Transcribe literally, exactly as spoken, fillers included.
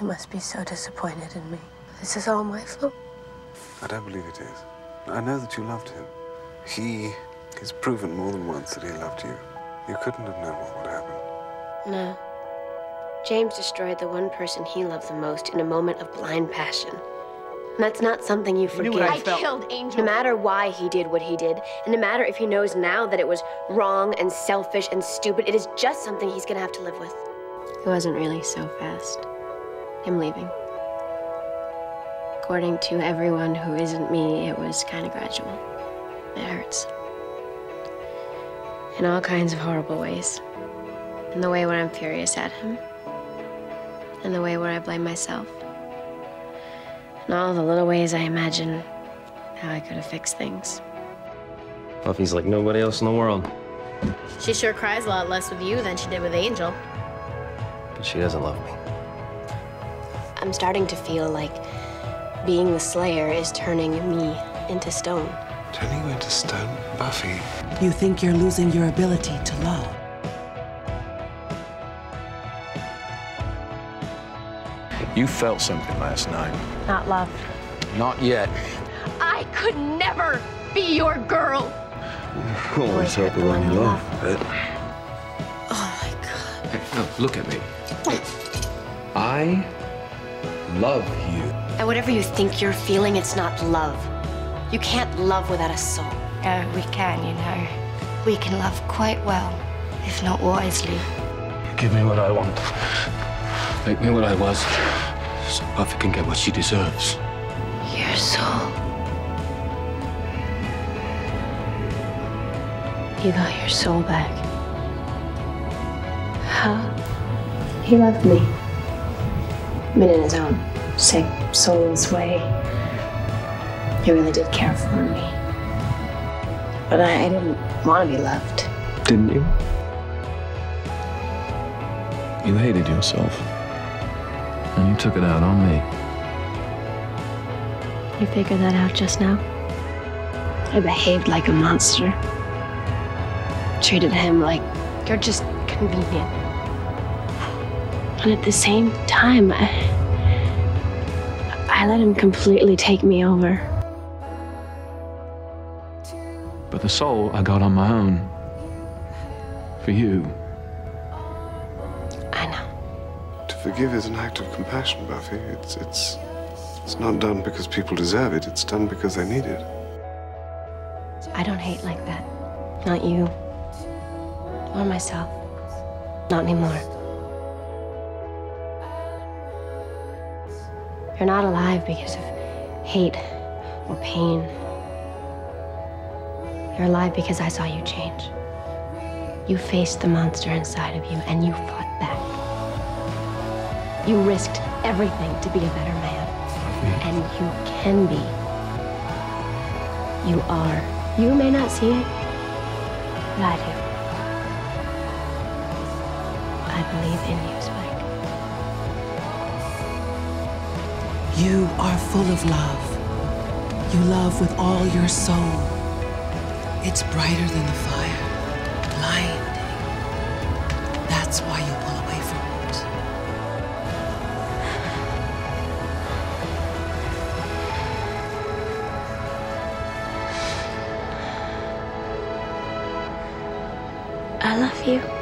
You must be so disappointed in me. This is all my fault. I don't believe it is. I know that you loved him. He has proven more than once that he loved you. You couldn't have known what would happen. No. James destroyed the one person he loved the most in a moment of blind passion. And that's not something you forgive. You knew what I felt. I killed Angel. No matter why he did what he did, and no matter if he knows now that it was wrong and selfish and stupid, it is just something he's gonna have to live with. It wasn't really so fast. Him leaving. According to everyone who isn't me, it was kind of gradual. It hurts. In all kinds of horrible ways. In the way where I'm furious at him. In the way where I blame myself. In all the little ways I imagine how I could have fixed things. Buffy's like nobody else in the world. She sure cries a lot less with you than she did with Angel. But she doesn't love me. I'm starting to feel like being the Slayer is turning me into stone. Turning you into stone, Buffy? You think you're losing your ability to love. You felt something last night. Not love. Not yet. I could never be your girl. You always hope the one you love, but... Oh, my God. Hey, no, look at me. I love you. And whatever you think you're feeling, it's not love. You can't love without a soul. No, we can, you know. We can love quite well, if not wisely. Give me what I want. Make me what I was, so Buffy can get what she deserves. Your soul. You got your soul back. How? He loved me. I mean, in his own sick, soulless way. He really did care for me. But I, I didn't want to be loved. Didn't you? You hated yourself. And you took it out on me. You figured that out just now? I behaved like a monster. Treated him like you're just convenient. And at the same time, I, I let him completely take me over. But the soul I got on my own. For you. Forgive is an act of compassion, Buffy. It's, it's, it's not done because people deserve it. It's done because they need it. I don't hate like that. Not you. Or myself. Not anymore. You're not alive because of hate or pain. You're alive because I saw you change. You faced the monster inside of you, and you fought back. You risked everything to be a better man. Mm. And you can be. You are. You may not see it, but I do. I believe in you, Spike. You are full of love. You love with all your soul. It's brighter than the fire, blinding. That's why you pull away from it. I love you.